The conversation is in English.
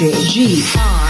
DJ G.